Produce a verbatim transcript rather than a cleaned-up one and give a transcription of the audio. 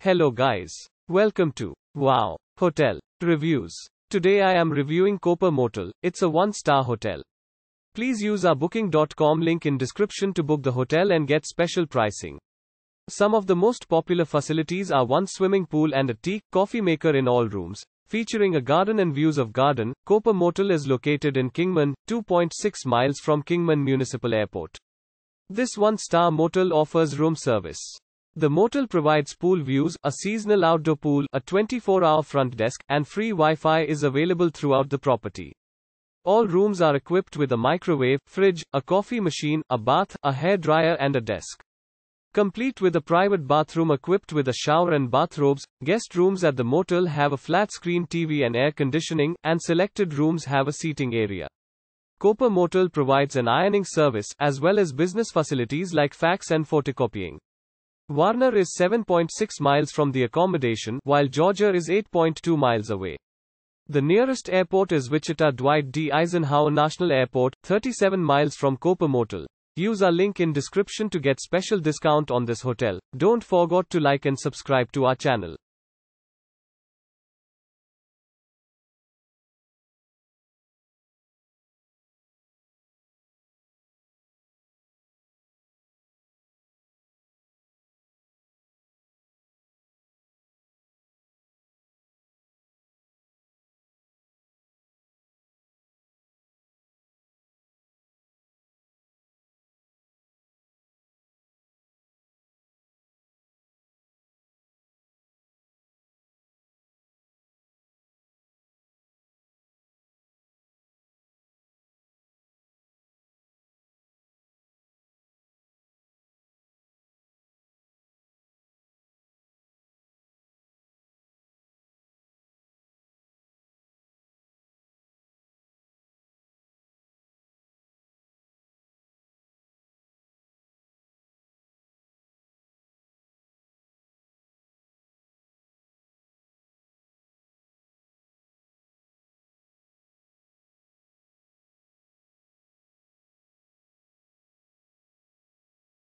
Hello guys. Welcome to Wow Hotel Reviews. Today I am reviewing Copa Motel. It's a one-star hotel. Please use our booking dot com link in description to book the hotel and get special pricing. Some of the most popular facilities are one swimming pool and a tea, coffee maker in all rooms, featuring a garden and views of garden. Copa Motel is located in Kingman, two point six miles from Kingman Municipal Airport. This one-star motel offers room service. The motel provides pool views, a seasonal outdoor pool, a twenty-four hour front desk, and free Wi-Fi is available throughout the property. All rooms are equipped with a microwave, fridge, a coffee machine, a bath, a hairdryer and a desk. Complete with a private bathroom equipped with a shower and bathrobes. Guest rooms at the motel have a flat-screen T V and air conditioning, and selected rooms have a seating area. Copa Motel provides an ironing service, as well as business facilities like fax and photocopying. Warner is seven point six miles from the accommodation, while Georgia is eight point two miles away. The nearest airport is Wichita Dwight D. Eisenhower National Airport, thirty-seven miles from Copa Motel. Use our link in description to get special discount on this hotel. Don't forget to like and subscribe to our channel.